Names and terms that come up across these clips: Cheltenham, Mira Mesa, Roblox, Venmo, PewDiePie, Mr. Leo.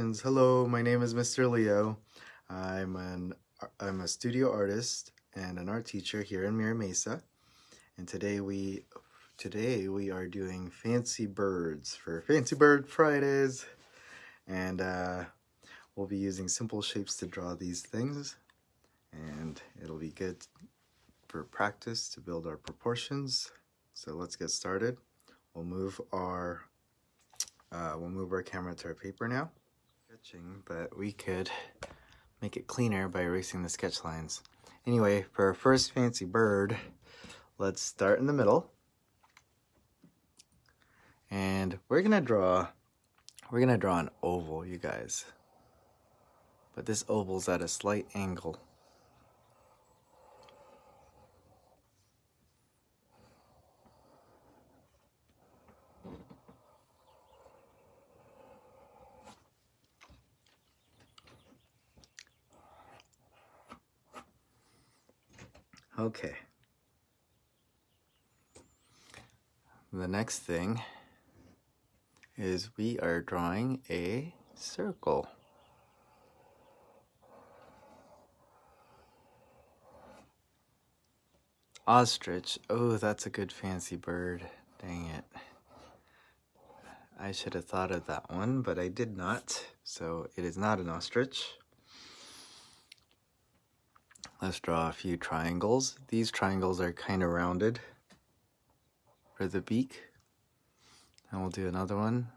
friends. Hello, my name is Mr. Leo. I'm a studio artist and an art teacher here in Mira Mesa. And today we are doing fancy birds for Fancy Bird Fridays. And we'll be using simple shapes to draw these things. And it'll be good for practice to build our proportions. So let's get started. We'll move our camera to our paper now. Sketching, but we could make it cleaner by erasing the sketch lines. Anyway, for our first fancy bird, let's start in the middle. And we're gonna draw an oval, you guys. But this oval's at a slight angle. Okay. The next thing is we are drawing a circle. Ostrich. Oh, that's a good fancy bird. Dang it. I should have thought of that one, but I did not. So it is not an ostrich. Let's draw a few triangles. These triangles are kind of rounded for the beak. And we'll do another one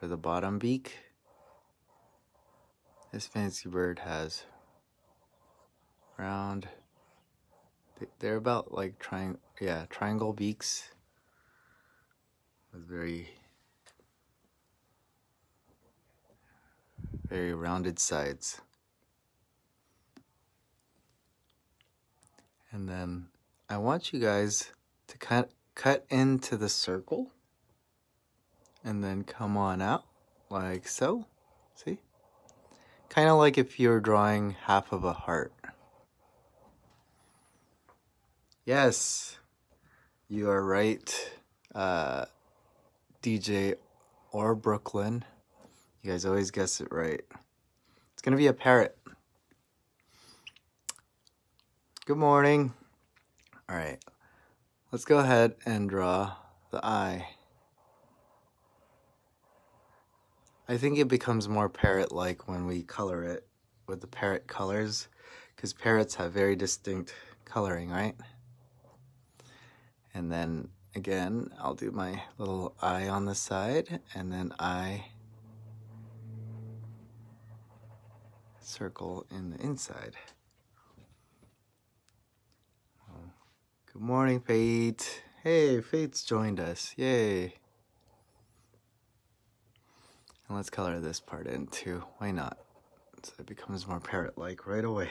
for the bottom beak. This fancy bird has round, they're about like triangle beaks with very rounded sides. And then I want you guys to cut into the circle and then come on out like so, see? Kind of like if you're drawing half of a heart. Yes, you are right, DJ or Brooklyn. You guys always guess it right. It's gonna be a parrot. Good morning. All right, let's go ahead and draw the eye. I think it becomes more parrot-like when we color it with the parrot colors, because parrots have very distinct coloring, right? And then again, I'll do my little eye on the side and then I circle in the inside. Good morning, Fate. Hey, Fate's joined us. Yay. And let's color this part in too. Why not? So it becomes more parrot-like right away.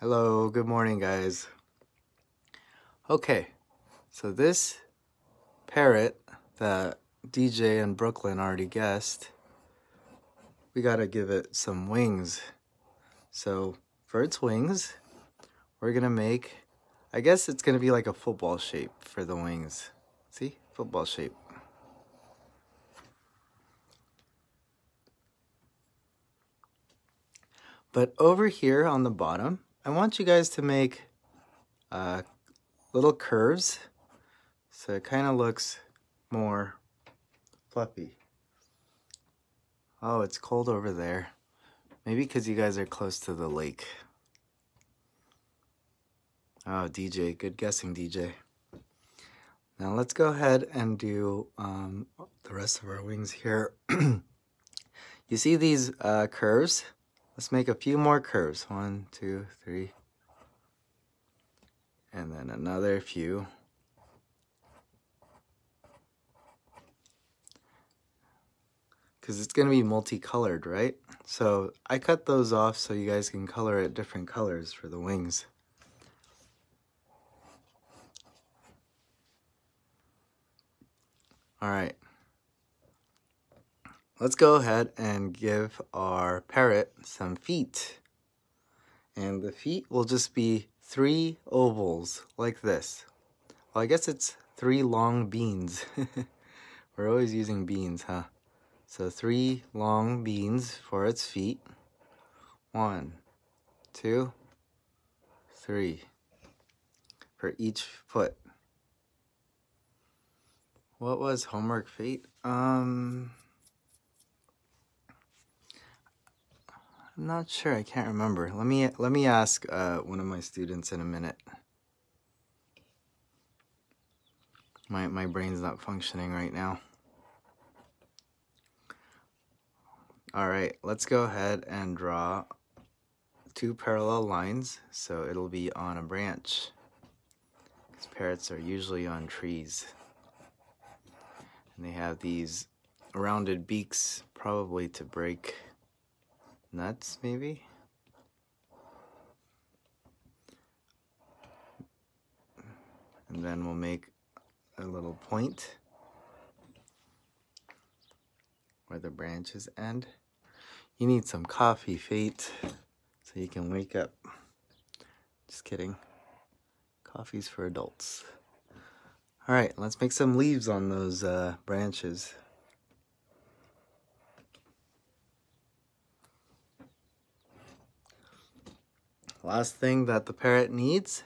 Hello. Good morning, guys. Okay. So this parrot that DJ and Brooklyn already guessed, we got to give it some wings. So for its wings, we're going to make, I guess it's gonna be like a football shape for the wings. See? Football shape. But over here on the bottom, I want you guys to make little curves so it kind of looks more fluffy. Oh, it's cold over there. Maybe because you guys are close to the lake. Oh, DJ, good guessing, DJ. Now let's go ahead and do the rest of our wings here. You see these curves? Let's make a few more curves. 1, 2, 3. And then another few. Because it's going to be multicolored, right? So I cut those off so you guys can color it different colors for the wings. All right, let's go ahead and give our parrot some feet. And the feet will just be 3 ovals like this. Well, I guess it's 3 long beans. We're always using beans, huh? So 3 long beans for its feet. 1, 2, 3 for each foot. What was homework fate? I'm not sure. I can't remember. Let me ask one of my students in a minute. My brain's not functioning right now. All right, let's go ahead and draw 2 parallel lines. So it'll be on a branch, because parrots are usually on trees. And they have these rounded beaks, probably to break nuts, maybe? And then we'll make a little point where the branches end. You need some coffee, Fate, so you can wake up. Just kidding. Coffee's for adults. All right, let's make some leaves on those branches. Last thing that the parrot needs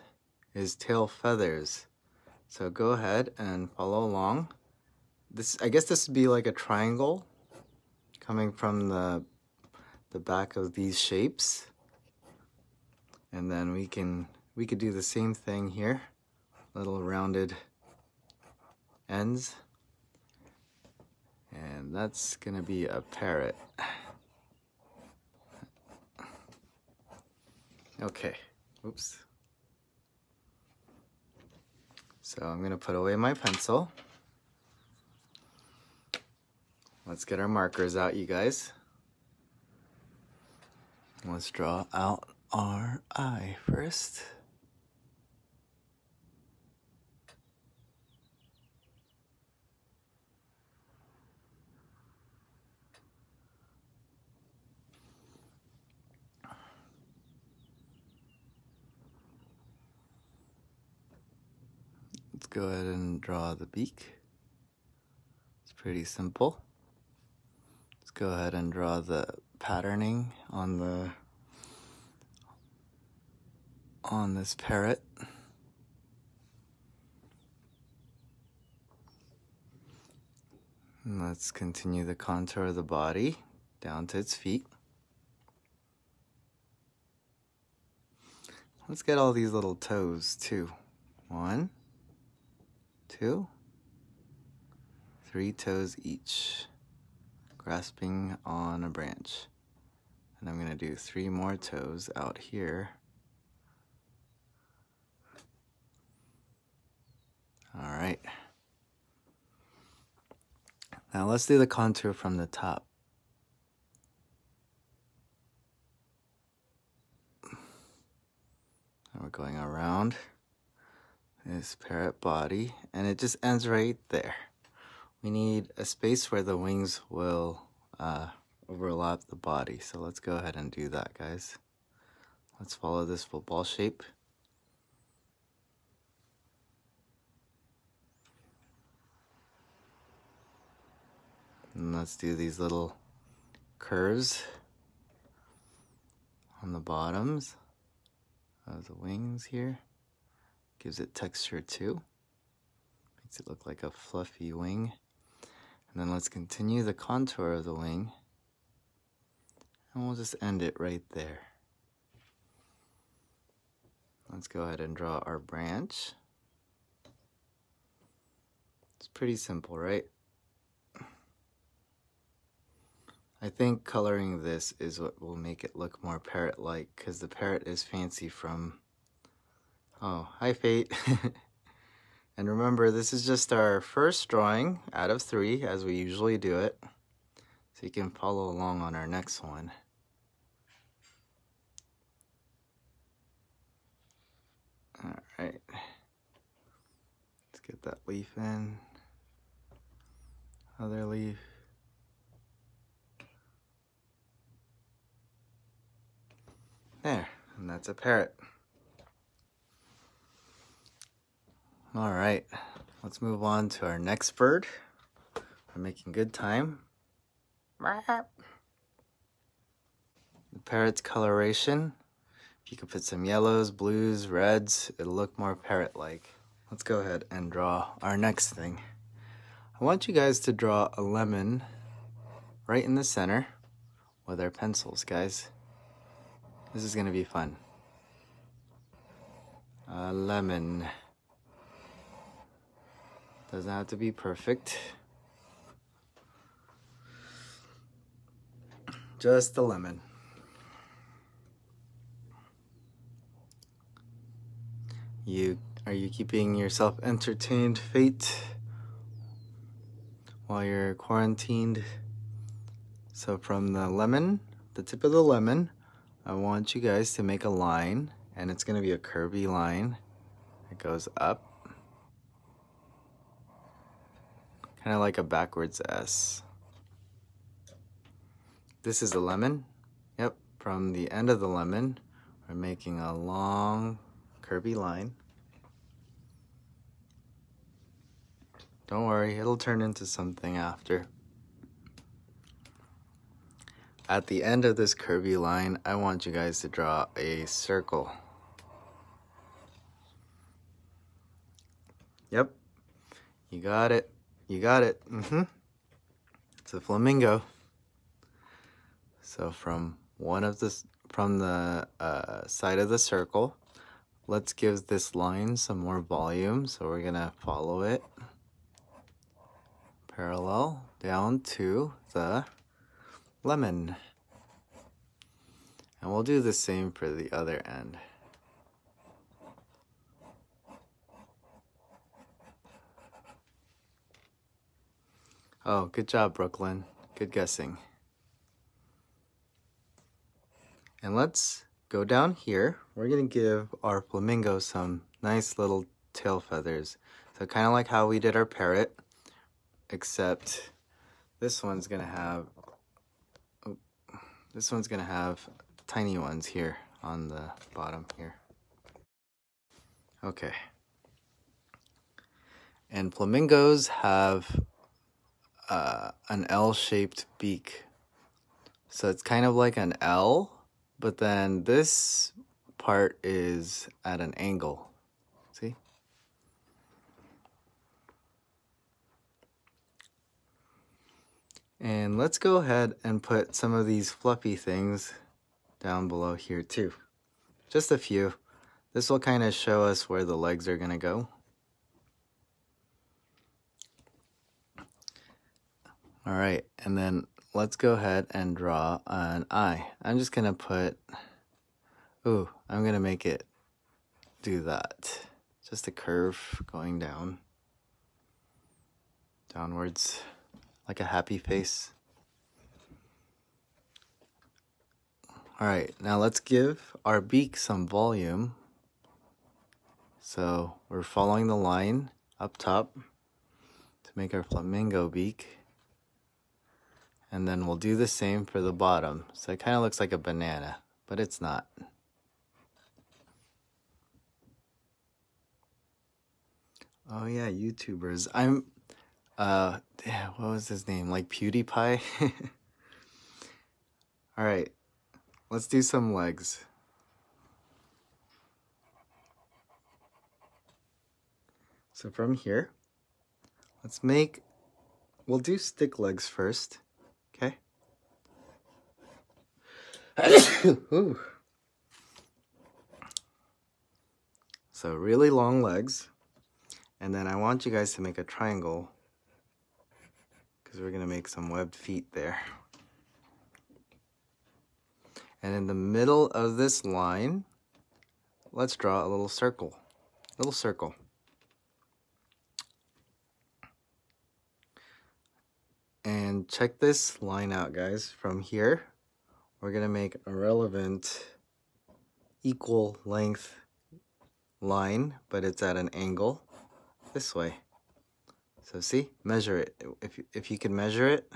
is tail feathers. So go ahead and follow along. I guess this would be like a triangle coming from the back of these shapes. And then we could do the same thing here. Little rounded ends. And that's gonna be a parrot. Okay, oops. So I'm gonna put away my pencil. Let's get our markers out, you guys. Let's draw out our eye first. Go ahead and draw the beak. It's pretty simple. Let's go ahead and draw the patterning on this parrot. And let's continue the contour of the body down to its feet. Let's get all these little toes too. 1, 2, 3 toes each, grasping on a branch. And I'm gonna do 3 more toes out here. All right. Now let's do the contour from the top. And we're going around this parrot body, and it just ends right there. We need a space where the wings will overlap the body, so let's go ahead and do that, guys. Let's follow this football shape. And let's do these little curves on the bottoms of the wings here. Gives it texture too. Makes it look like a fluffy wing. And then let's continue the contour of the wing. And we'll just end it right there. Let's go ahead and draw our branch. It's pretty simple, right? I think coloring this is what will make it look more parrot-like, because the parrot is fancy from... Oh, hi, Fate. And remember, this is just our first drawing out of 3, as we usually do it. So you can follow along on our next one. All right. Let's get that leaf in. Other leaf. There, and that's a parrot. All right, let's move on to our next bird. We're making good time. The parrot's coloration. If you could put some yellows, blues, reds, it'll look more parrot-like. Let's go ahead and draw our next thing. I want you guys to draw a lemon right in the center with our pencils, guys. This is gonna be fun. A lemon. Doesn't have to be perfect. Just a lemon. Are you keeping yourself entertained, fate, while you're quarantined? So from the lemon, the tip of the lemon, I want you guys to make a line, and it's gonna be a curvy line. It goes up. Kinda like a backwards S. This is a lemon. Yep, from the end of the lemon, we're making a long, curvy line. Don't worry, it'll turn into something after. At the end of this curvy line, I want you guys to draw a circle. Yep, you got it. You got it. It's a flamingo. So from the side of the circle, let's give this line some more volume. So we're gonna follow it parallel down to the lemon. And we'll do the same for the other end. Oh, good job, Brooklyn. Good guessing. And let's go down here. We're gonna give our flamingo some nice little tail feathers. So kind of like how we did our parrot, except this one's gonna have tiny ones here on the bottom here. Okay. And flamingos have an L-shaped beak. So it's kind of like an L, but then this part is at an angle. See? And let's go ahead and put some of these fluffy things down below here too. Just a few. This will kind of show us where the legs are gonna go. All right, and then let's go ahead and draw an eye. I'm just gonna put, ooh, I'm gonna make it do that. Just a curve going down, downwards. Like a happy face. All right, now let's give our beak some volume. So we're following the line up top to make our flamingo beak. And then we'll do the same for the bottom. So it kind of looks like a banana, but it's not. Oh yeah, YouTubers. What was his name? Like PewDiePie? All right, let's do some legs. So from here, we'll do stick legs first, okay? Ooh. So really long legs. And then I want you guys to make a triangle, because we're gonna make some webbed feet there. And in the middle of this line, let's draw a little circle. Little circle. And check this line out, guys. From here, we're gonna make a relevant equal length line, but it's at an angle this way. So see, measure it. If you can measure it,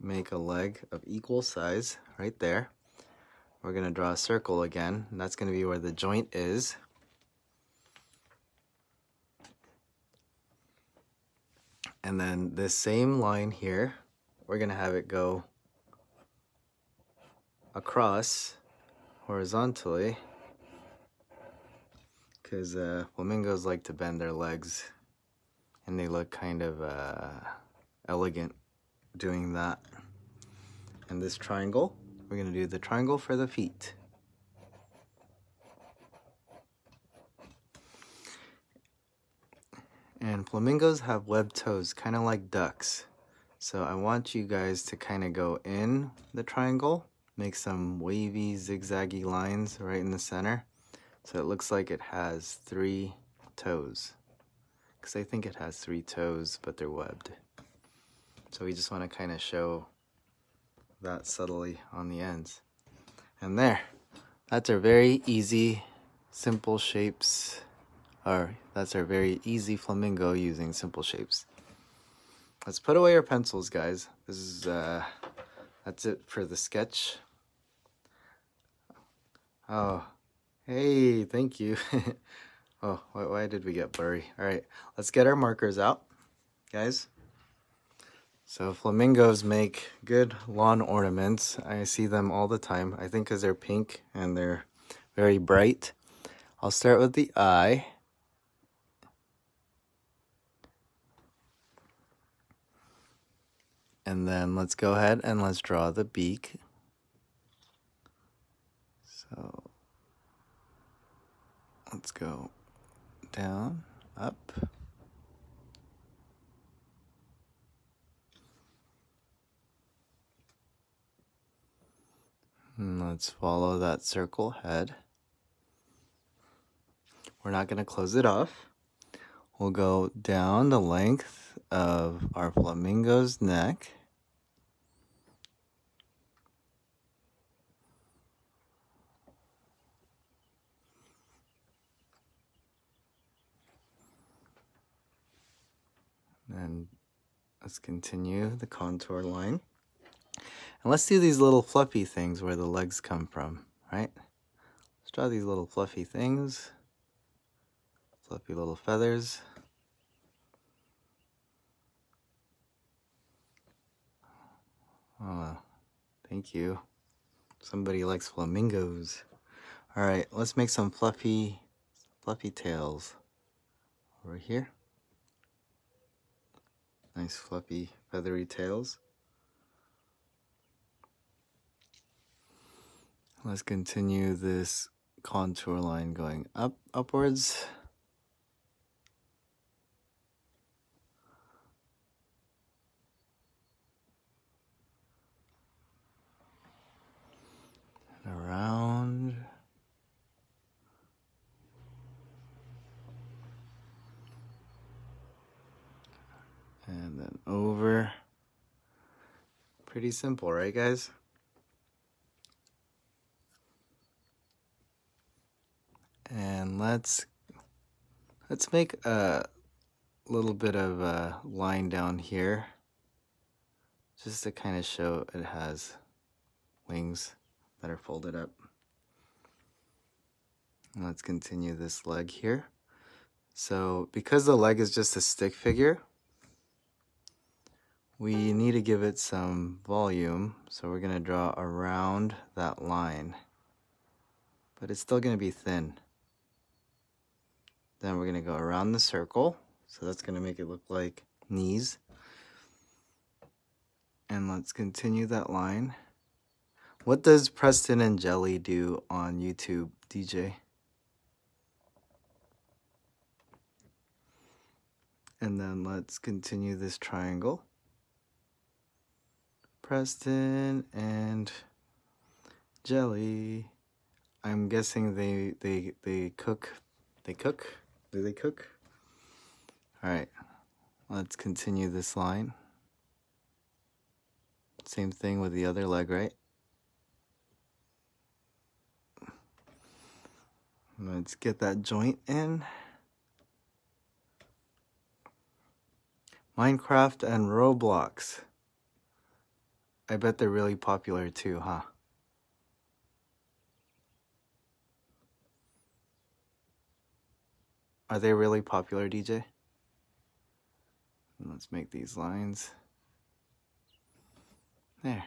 make a leg of equal size right there. We're gonna draw a circle again, and that's gonna be where the joint is. And And then this same line here, we're gonna have it go across horizontally, because flamingos like to bend their legs and they look kind of elegant doing that. And this triangle, we're gonna do the triangle for the feet. And flamingos have webbed toes, kind of like ducks. So I want you guys to kind of go in the triangle, make some wavy, zigzaggy lines right in the center. So it looks like it has three toes. Because I think it has three toes, but they're webbed. So we just want to kind of show that subtly on the ends. And there, that's our very easy flamingo using simple shapes. Let's put away our pencils, guys. This is, that's it for the sketch. Oh, hey, thank you. Oh, why did we get blurry? All right, let's get our markers out, guys. So flamingos make good lawn ornaments. I see them all the time, I think because they're pink and they're very bright. I'll start with the eye. And then let's go ahead and let's draw the beak. So let's go down, up. And let's follow that circle head. We're not going to close it off. We'll go down the length of our flamingo's neck. And let's continue the contour line. And let's do these little fluffy things where the legs come from, right? Let's draw these little fluffy things. Fluffy little feathers. Oh, thank you. Somebody likes flamingos. All right, let's make some fluffy tails over here. Nice fluffy, feathery tails. Let's continue this contour line going upwards. Around. And then over. Pretty simple, right, guys? And let's make a little bit of a line down here just to kind of show it has wings that are folded up. And let's continue this leg here. So because the leg is just a stick figure, we need to give it some volume. So we're gonna draw around that line, but it's still gonna be thin. Then we're gonna go around the circle. So that's gonna make it look like knees. And let's continue that line. What does Preston and Jelly do on YouTube, DJ? And then let's continue this triangle. Preston and Jelly. I'm guessing they cook. They cook? Do they cook? All right, let's continue this line. Same thing with the other leg, right? Let's get that joint in. Minecraft and Roblox. I bet they're really popular too, huh? Are they really popular, DJ? And let's make these lines. There.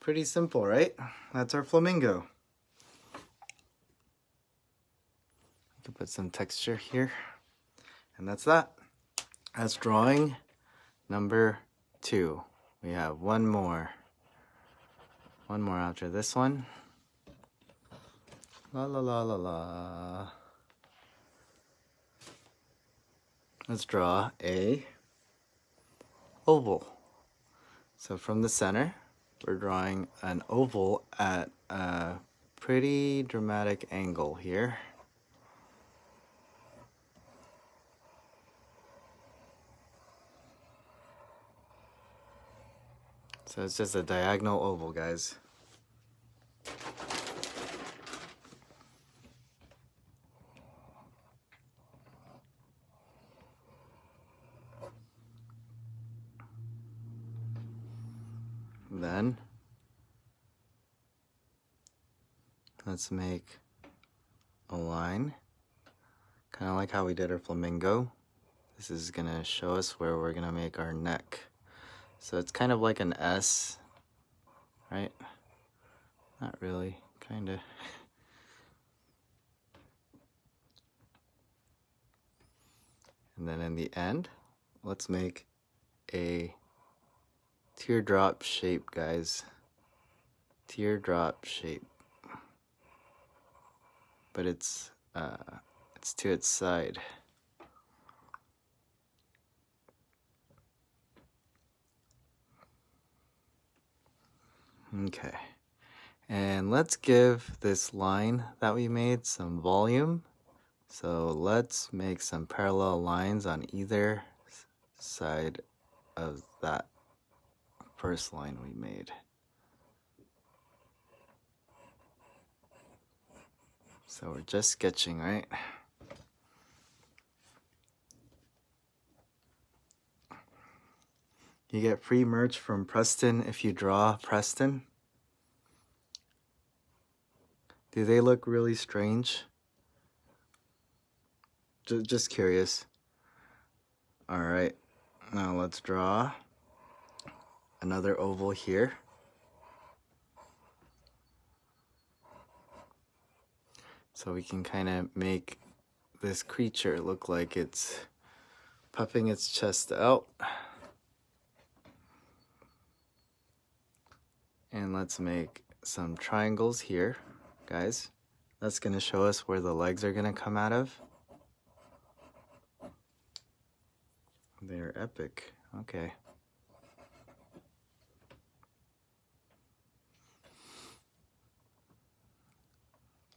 Pretty simple, right? That's our flamingo. We can put some texture here. And that's that. That's drawing number 2. We have one more. One more after this one. La la la la la. Let's draw a oval. So from the center, we're drawing an oval at a pretty dramatic angle here. So it's just a diagonal oval, guys. Then let's make a line, kind of like how we did our flamingo. This is gonna show us where we're gonna make our neck. So it's kind of like an S, right? Not really, kind of. And then in the end, let's make a teardrop shape, guys. Teardrop shape. But it's to its side. Okay, and let's give this line that we made some volume. So let's make some parallel lines on either side of that first line we made. So we're just sketching, right? You get free merch from Preston if you draw Preston. Do they look really strange? Just curious. All right, now let's draw another oval here. So we can kind of make this creature look like it's puffing its chest out. And let's make some triangles here, guys. That's gonna show us where the legs are gonna come out of. They're epic, okay.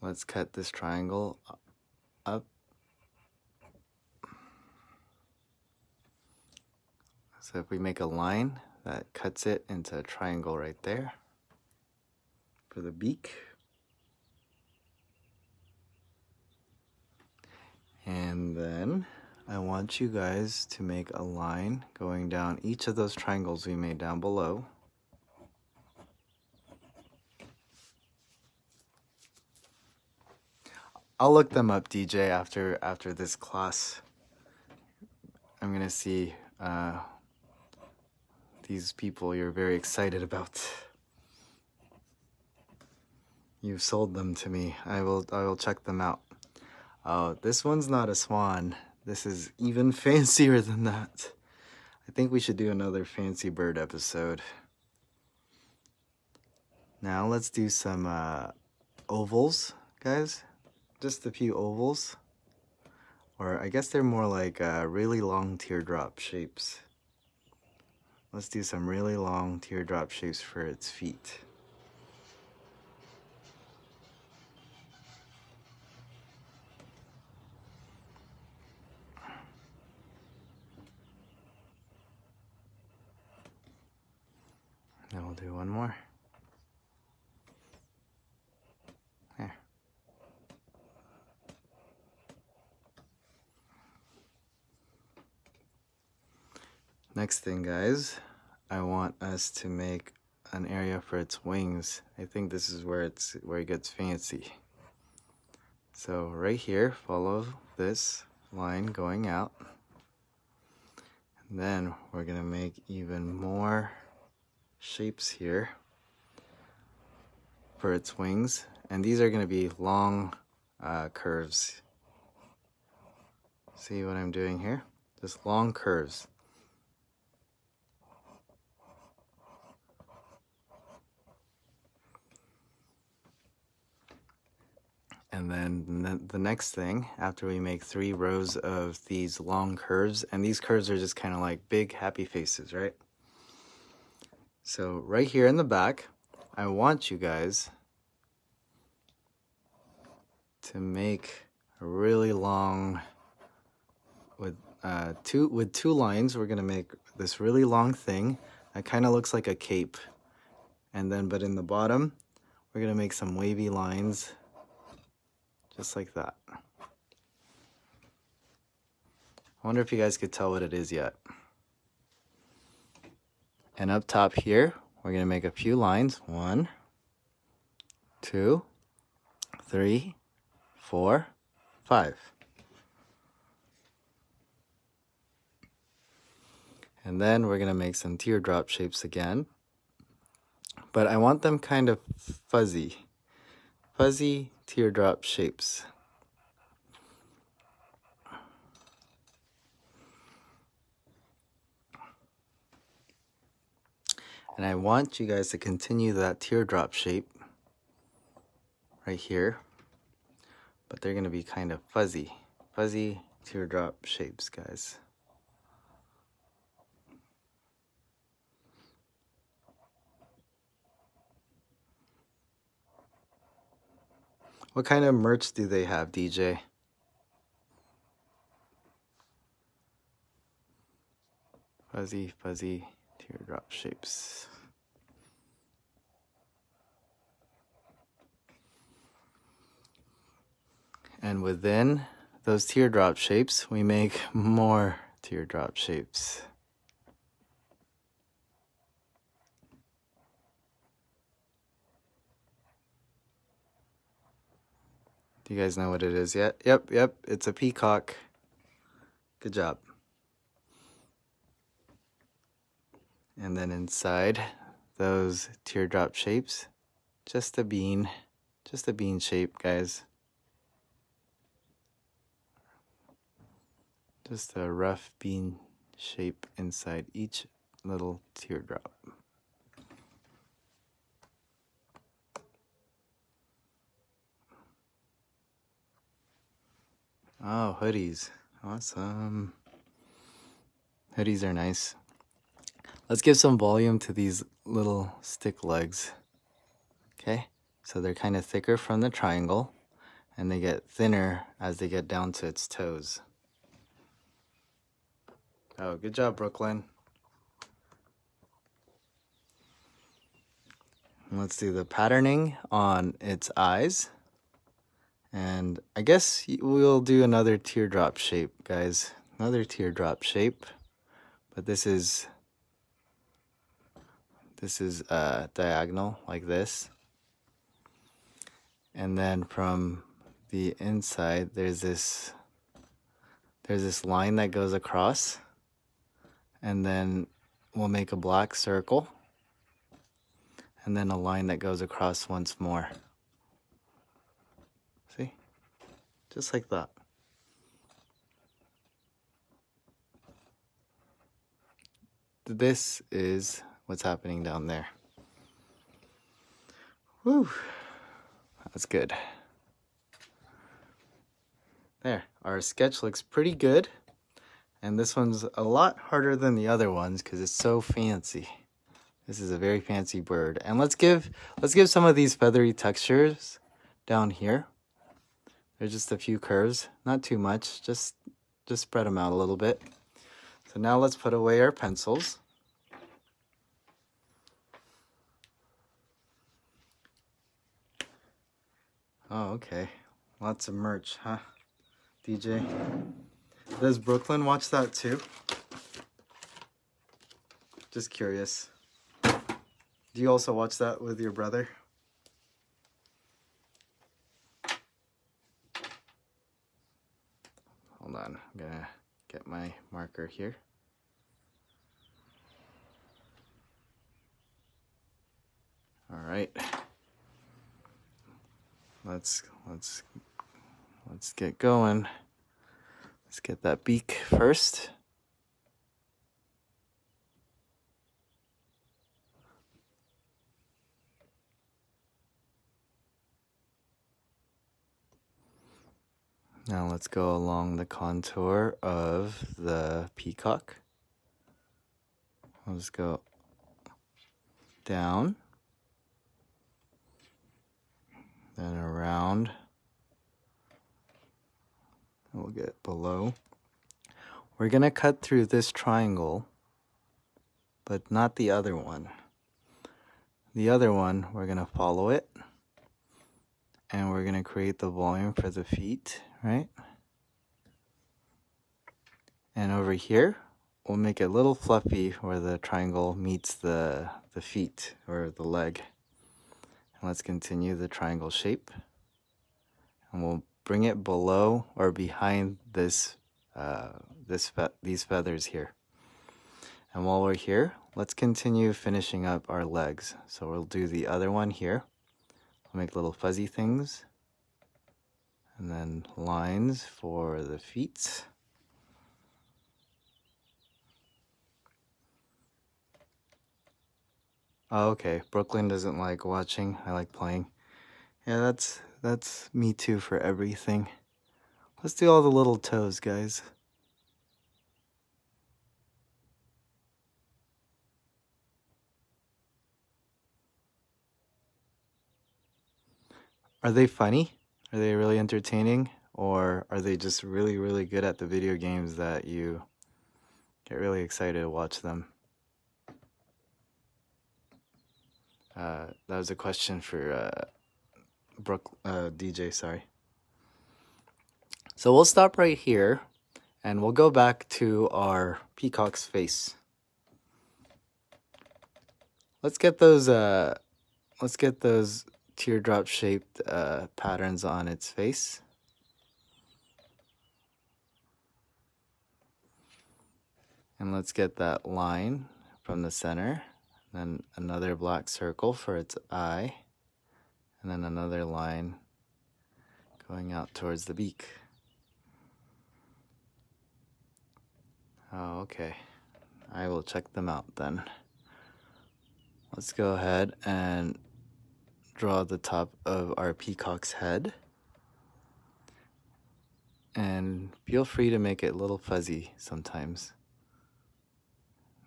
Let's cut this triangle up. So if we make a line, that cuts it into a triangle right there. For the beak. And then I want you guys to make a line going down each of those triangles we made down below. I'll look them up, DJ, after this class. I'm gonna see these people you're very excited about. You've sold them to me. I will check them out. Oh, this one's not a swan. This is even fancier than that. I think we should do another fancy bird episode. Now let's do some ovals, guys. Just a few ovals. Or I guess they're more like really long teardrop shapes. Let's do some really long teardrop shapes for its feet. Now we'll do one more. Next thing, guys, I want us to make an area for its wings. I think this is where it gets fancy. So right here, follow this line going out. Then we're gonna make even more shapes here for its wings, and these are gonna be long curves. See what I'm doing here? Just long curves. And then the next thing, after we make 3 rows of these long curves, and these curves are just kind of like big happy faces, right? So right here in the back, I want you guys to make a really long, with two lines, we're gonna make this really long thing that kind of looks like a cape. And then, but in the bottom, we're gonna make some wavy lines. Just like that. I wonder if you guys could tell what it is yet. And up top here, we're gonna make a few lines. 1, 2, 3, 4, 5. And then we're gonna make some teardrop shapes again. But I want them kind of fuzzy. Fuzzy teardrop shapes. And I want you guys to continue that teardrop shape right here, but they're gonna be kind of fuzzy. Fuzzy teardrop shapes, guys. What kind of merch do they have, DJ? Fuzzy, fuzzy teardrop shapes. And within those teardrop shapes, we make more teardrop shapes. You guys know what it is yet? Yep, it's a peacock. Good job. And then inside those teardrop shapes, just a bean shape, guys. Just a rough bean shape inside each little teardrop. Oh, hoodies. Awesome. Hoodies are nice. Let's give some volume to these little stick legs. Okay? So they're kind of thicker from the triangle, and they get thinner as they get down to its toes. Oh, good job, Brooklyn. And let's do the patterning on its eyes. And I guess we'll do another teardrop shape, guys. Another teardrop shape. But this is diagonal, like this. And then from the inside, there's this line that goes across. And then we'll make a black circle. And then a line that goes across once more. Just like that. This is what's happening down there. Woo! That's good. There, our sketch looks pretty good. And this one's a lot harder than the other ones because it's so fancy. This is a very fancy bird. And let's give some of these feathery textures down here. There's just a few curves, not too much, just spread them out a little bit. So now let's put away our pencils. Oh, okay. Lots of merch, huh, DJ? Does Brooklyn watch that too? Just curious. Do you also watch that with your brother? Hold on, I'm gonna get my marker here. All right. Let's get going. Let's get that beak first. Now let's go along the contour of the peacock. I'll just go down, then around. We'll get below. We're gonna cut through this triangle, but not the other one. The other one, we're gonna follow it, and we're gonna create the volume for the feet, right? And over here, we'll make it a little fluffy where the triangle meets the feet or the leg. And let's continue the triangle shape. And we'll bring it below or behind this, these feathers here. And while we're here, let's continue finishing up our legs. So we'll do the other one here. We'll make little fuzzy things. And then lines for the feet. Oh, okay, Brooklyn doesn't like watching. I like playing. Yeah, that's me too for everything. Let's do all the little toes, guys. Are they funny? Are they really entertaining? Or are they just really, really good at the video games that you get really excited to watch them? That was a question for DJ, sorry. So we'll stop right here, and we'll go back to our peacock's face. Let's get those teardrop-shaped patterns on its face. And let's get that line from the center. Then another black circle for its eye, and then another line going out towards the beak. Oh, okay. I will check them out then. Let's go ahead and draw the top of our peacock's head. And feel free to make it a little fuzzy sometimes.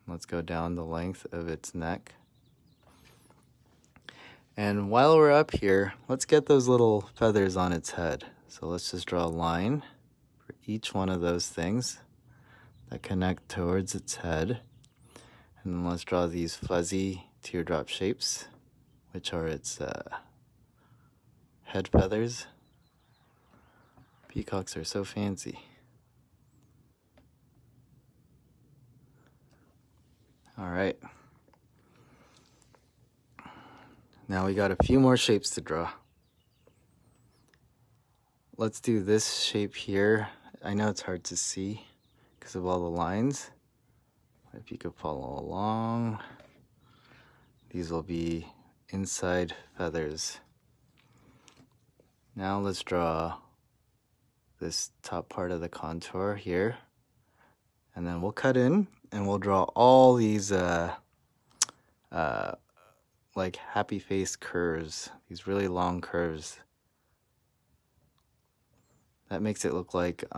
Let's go down the length of its neck. And while we're up here, let's get those little feathers on its head. So let's just draw a line for each one of those things that connect towards its head. And then let's draw these fuzzy teardrop shapes, which are its head feathers. Peacocks are so fancy. All right, now we got a few more shapes to draw. Let's do this shape here. I know it's hard to see because of all the lines. If you could follow along, these will be inside feathers. Now let's draw this top part of the contour here, and then we'll cut in. And we'll draw all these like happy face curves, these really long curves. That makes it look like it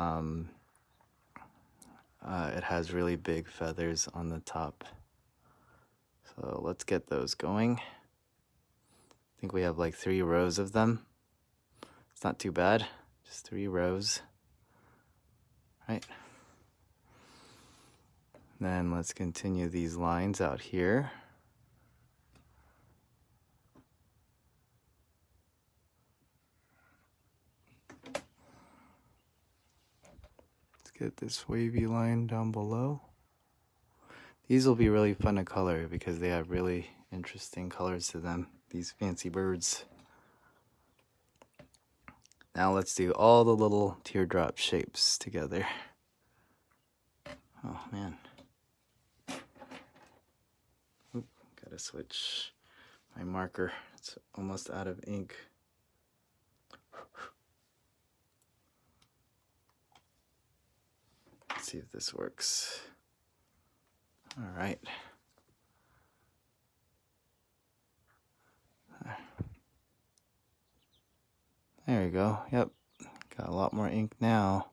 has really big feathers on the top. So let's get those going. I think we have like 3 rows of them. It's not too bad, just 3 rows, right? Then let's continue these lines out here. Let's get this wavy line down below. These will be really fun to color because they have really interesting colors to them, these fancy birds. Now let's do all the little teardrop shapes together. Oh man. Gotta switch my marker. It's almost out of ink. Let's see if this works. All right. There we go. Yep. Got a lot more ink now.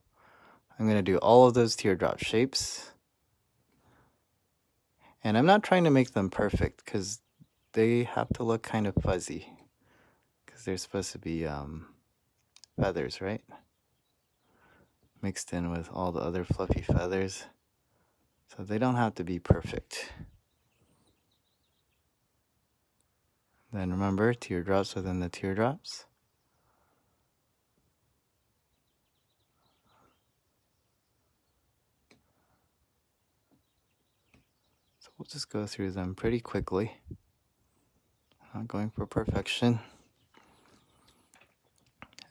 I'm going to do all of those teardrop shapes. And I'm not trying to make them perfect because they have to look kind of fuzzy. Because they're supposed to be feathers, right? Mixed in with all the other fluffy feathers. So they don't have to be perfect. Then remember, teardrops within the teardrops. We'll just go through them pretty quickly. Not going for perfection.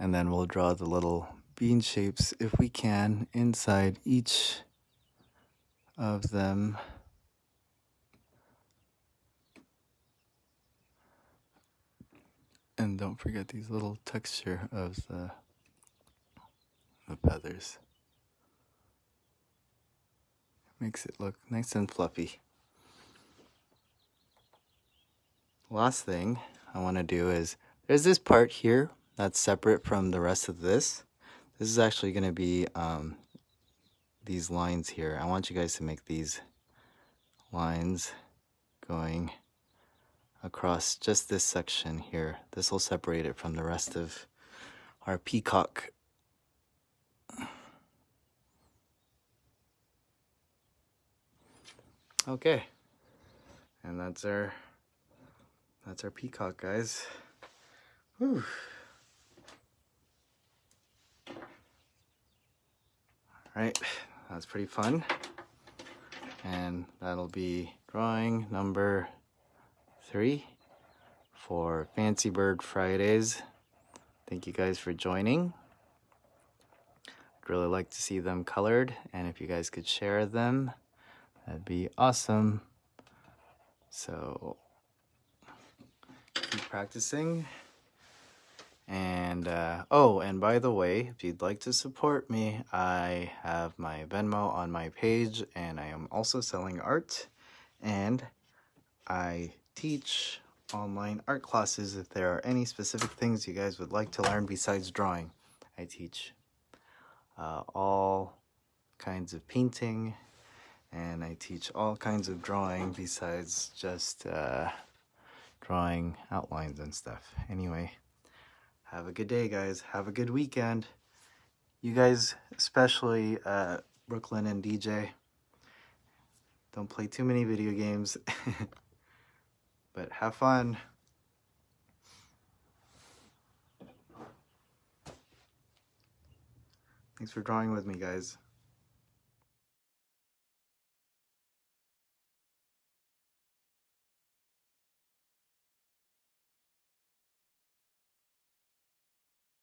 And then we'll draw the little bean shapes, if we can, inside each of them. And don't forget these little texture of the feathers. Makes it look nice and fluffy. Last thing I want to do is, there's this part here that's separate from the rest of this. This is actually going to be these lines here. I want you guys to make these lines going across just this section here. This will separate it from the rest of our peacock. Okay, and that's our peacock, guys. Whew. All right, that's pretty fun. And that'll be drawing number 3 for Fancy Bird Fridays. Thank you guys for joining. I'd really like to see them colored, and if you guys could share them, that'd be awesome. So keep practicing, and oh, and by the way, if you'd like to support me, I have my Venmo on my page, and I am also selling art, and I teach online art classes. If there are any specific things you guys would like to learn besides drawing, I teach all kinds of painting, and I teach all kinds of drawing besides just drawing outlines and stuff. Anyway, have a good day, guys. Have a good weekend. You guys, especially Brooklyn and DJ, don't play too many video games, but have fun. Thanks for drawing with me, guys.